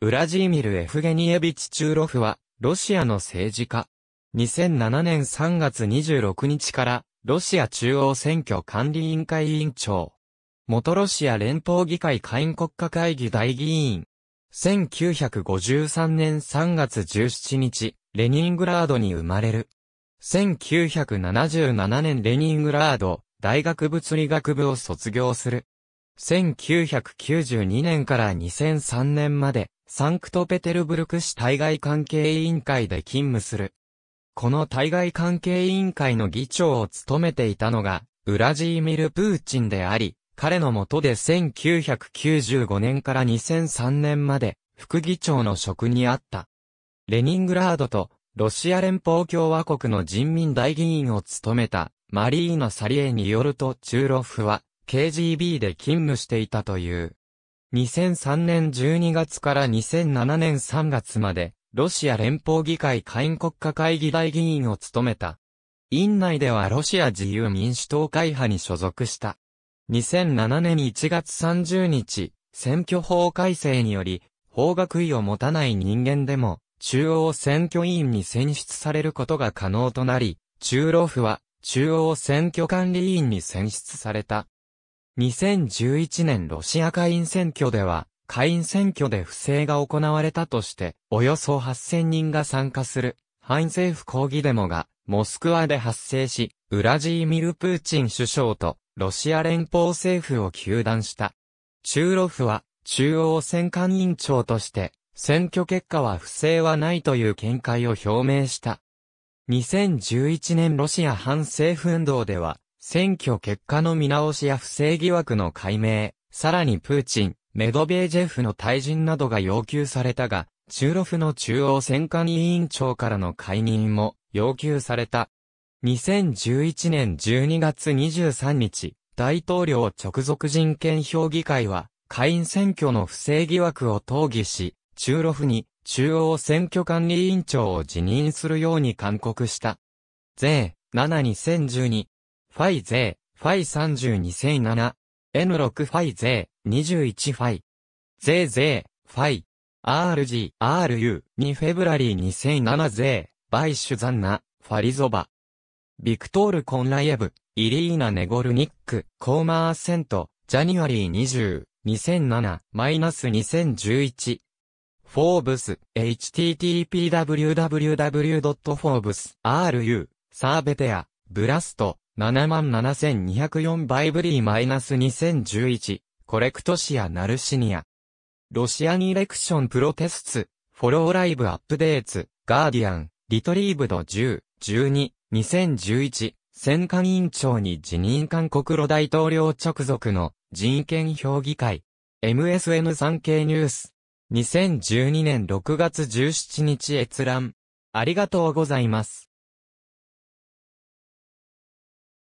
ウラジーミル・エフゲニエビチ・チューロフは、ロシアの政治家。2007年3月26日から、ロシア中央選挙管理委員会委員長。元ロシア連邦議会下院国家会議代議員。1953年3月17日、レニングラードに生まれる。1977年レニングラード大学物理学部を卒業する。1992年から2003年まで、サンクトペテルブルク市対外関係委員会で勤務する。この対外関係委員会の議長を務めていたのが、ウラジーミル・プーチンであり、彼の下で1995年から2003年まで、副議長の職にあった。レニングラードと、ロシア連邦共和国の人民代議員を務めた、マリーナ・サリエによるとチューロフは、KGB で勤務していたという。2003年12月から2007年3月まで、ロシア連邦議会下院国家会議代議員を務めた。院内ではロシア自由民主党会派に所属した。2007年1月30日、選挙法改正により、法学位を持たない人間でも、中央選挙委員に選出されることが可能となり、チューロフは、中央選挙管理委員に選出された。2011年ロシア下院選挙では、下院選挙で不正が行われたとして、およそ8000人が参加する、反政府抗議デモが、モスクワで発生し、ウラジーミル・プーチン首相と、ロシア連邦政府を糾弾した。チューロフは、中央選管委員長として、選挙結果は不正はないという見解を表明した。2011年ロシア反政府運動では、選挙結果の見直しや不正疑惑の解明、さらにプーチン、メドベージェフの退陣などが要求されたが、チューロフの中央選管委員長からの解任も要求された。2011年12月23日、大統領直属人権評議会は、下院選挙の不正疑惑を討議し、チューロフに中央選挙管理委員長を辞任するように勧告した。税7-2012。ファイ税、ファイ30-2007、N6 ファイ税、21ファイ。税税、ファイ、RG、RU、2フェブラリー2007税、バイシュザンナ、ファリゾバ。ビクトール・コンライエブ、イリーナ・ネゴルニック、コーマーセント、ジャニュアリー20、2007、-2011。フォーブス、http://www.forbes.ru、サーベテア、ブラスト。77204バイブリー-2011、コレクトシア・ナルシニア。ロシアにレクションプロテスツ、フォローライブアップデーツ、ガーディアン、リトリーブド10、12、2011、選管委員長に辞任勧告ロ大統領直属の人権評議会。MSN3系ニュース。2012年6月17日閲覧。ありがとうございます。